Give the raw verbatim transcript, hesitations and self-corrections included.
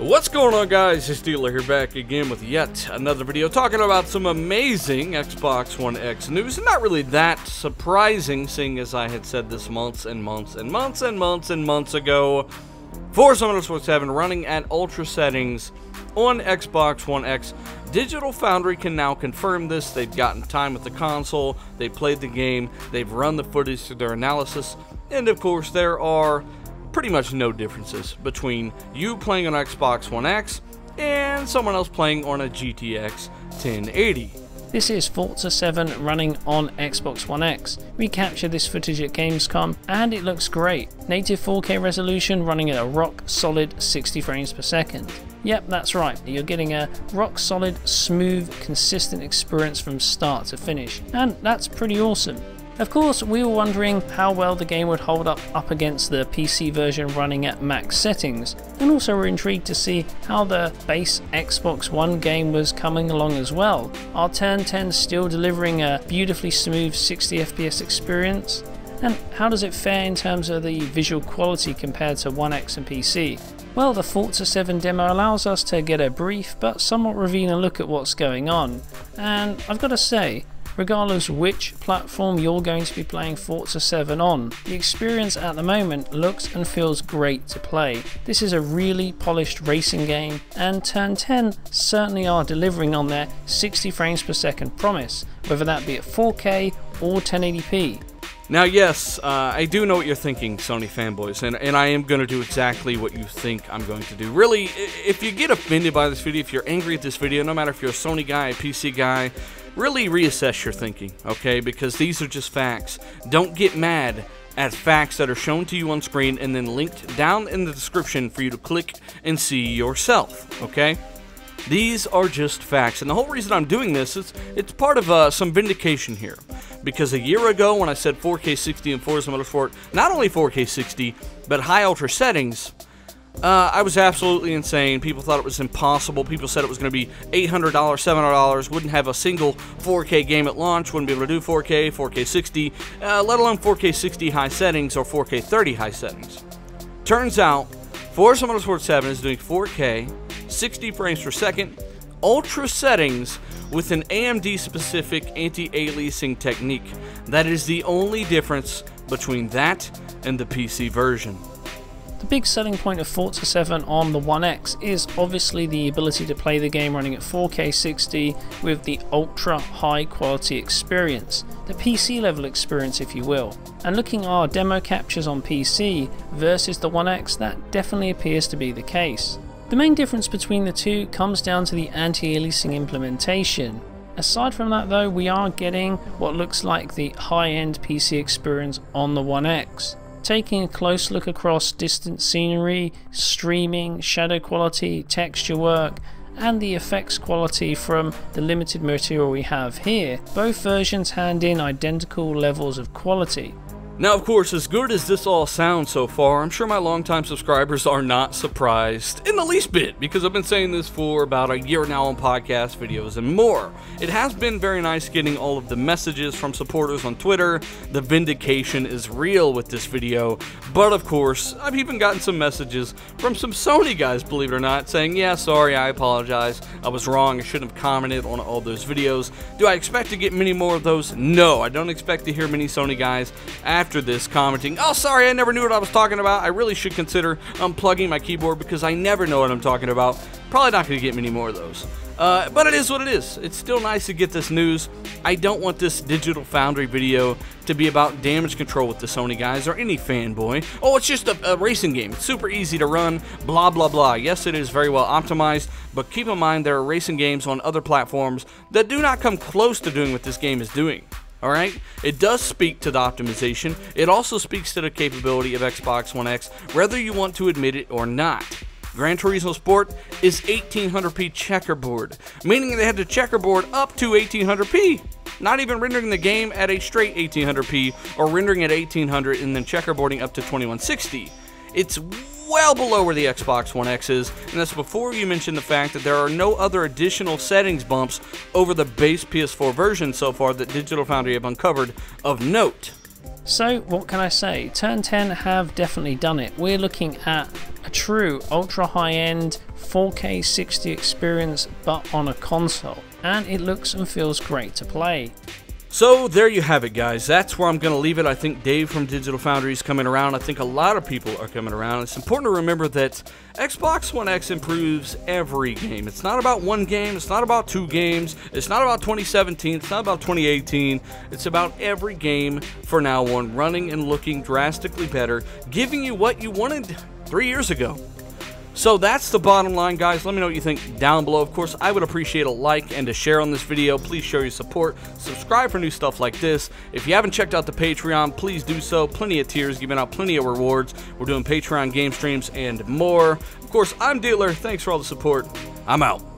What's going on, guys? It's Dealer here, back again with yet another video talking about some amazing Xbox One X news. Not really that surprising, seeing as I had said this months and months and months and months and months ago. Forza Motorsport seven running at ultra settings on Xbox One X. Digital Foundry can now confirm this. They've gotten time with the console, they played the game, they've run the footage through their analysis, and of course there are pretty much no differences between you playing on Xbox One X and someone else playing on a G T X ten eighty. This is Forza seven running on Xbox One X. We captured this footage at Gamescom and it looks great. Native four K resolution running at a rock solid sixty frames per second. Yep, that's right, you're getting a rock solid, smooth, consistent experience from start to finish, and that's pretty awesome. Of course, we were wondering how well the game would hold up up against the P C version running at max settings, and also were intrigued to see how the base Xbox One game was coming along as well. Are Turn ten still delivering a beautifully smooth sixty F P S experience? And how does it fare in terms of the visual quality compared to One X and P C? Well, the Forza seven demo allows us to get a brief but somewhat revealing look at what's going on, and I've got to say, regardless which platform you're going to be playing Forza seven on, the experience at the moment looks and feels great to play. This is a really polished racing game, and Turn ten certainly are delivering on their sixty frames per second promise, whether that be at four K or ten eighty p. Now yes, uh, I do know what you're thinking, Sony fanboys, and, and I am going to do exactly what you think I'm going to do. Really, if you get offended by this video, if you're angry at this video, no matter if you're a Sony guy, a P C guy, really reassess your thinking, okay? Because these are just facts. Don't get mad at facts that are shown to you on screen and then linked down in the description for you to click and see yourself, okay? These are just facts, and the whole reason I'm doing this is it's part of uh, some vindication here, because a year ago when I said four K sixty in Forza Motorsport, not only four K sixty, but high ultra settings, uh, I was absolutely insane. People thought it was impossible. People said it was going to be eight hundred dollars, seven hundred dollars, wouldn't have a single four K game at launch, wouldn't be able to do four K, four K sixty, uh, let alone four K sixty high settings or four K thirty high settings. Turns out, Forza Motorsport seven is doing four K, sixty frames per second, ultra settings with an A M D specific anti-aliasing technique. That is the only difference between that and the P C version. The big selling point of Forza seven on the One X is obviously the ability to play the game running at four K sixty with the ultra high quality experience, the P C level experience if you will. And looking at our demo captures on P C versus the One X, that definitely appears to be the case. The main difference between the two comes down to the anti-aliasing implementation. Aside from that though, we are getting what looks like the high-end P C experience on the One X. Taking a close look across distant scenery, streaming, shadow quality, texture work, and the effects quality from the limited material we have here, both versions hand in identical levels of quality. Now, of course, as good as this all sounds so far, I'm sure my longtime subscribers are not surprised in the least bit, because I've been saying this for about a year now on podcast videos and more. It has been very nice getting all of the messages from supporters on Twitter. The vindication is real with this video, but of course, I've even gotten some messages from some Sony guys, believe it or not, saying, yeah, sorry, I apologize, I was wrong, I shouldn't have commented on all those videos. Do I expect to get many more of those? No, I don't expect to hear many Sony guys after After this commenting, oh sorry, I never knew what I was talking about, I really should consider unplugging my keyboard because I never know what I'm talking about. Probably not going to get many more of those, uh, but it is what it is. It's still nice to get this news. I don't want this Digital Foundry video to be about damage control with the Sony guys or any fanboy. Oh, it's just a, a racing game, it's super easy to run, blah blah blah. Yes, it is very well optimized, but keep in mind there are racing games on other platforms that do not come close to doing what this game is doing. Alright, it does speak to the optimization, it also speaks to the capability of Xbox One X, whether you want to admit it or not. Gran Turismo Sport is eighteen hundred p checkerboard, meaning they had to checkerboard up to eighteen hundred p, not even rendering the game at a straight eighteen hundred p or rendering at eighteen hundred and then checkerboarding up to twenty-one sixty. It's well below where the Xbox One X is, and that's before you mention the fact that there are no other additional settings bumps over the base P S four version so far that Digital Foundry have uncovered of note. So what can I say? Turn ten have definitely done it. We're looking at a true ultra high-end four K sixty experience, but on a console, and it looks and feels great to play. So there you have it, guys. That's where I'm going to leave it. I think Dave from Digital Foundry is coming around. I think a lot of people are coming around. It's important to remember that Xbox One X improves every game. It's not about one game. It's not about two games. It's not about twenty seventeen. It's not about twenty eighteen. It's about every game for now on running and looking drastically better, giving you what you wanted three years ago. So that's the bottom line, guys. Let me know what you think down below. Of course, I would appreciate a like and a share on this video. Please show your support. Subscribe for new stuff like this. If you haven't checked out the Patreon, please do so. Plenty of tiers, giving out plenty of rewards. We're doing Patreon game streams and more. Of course, I'm Dealer. Thanks for all the support. I'm out.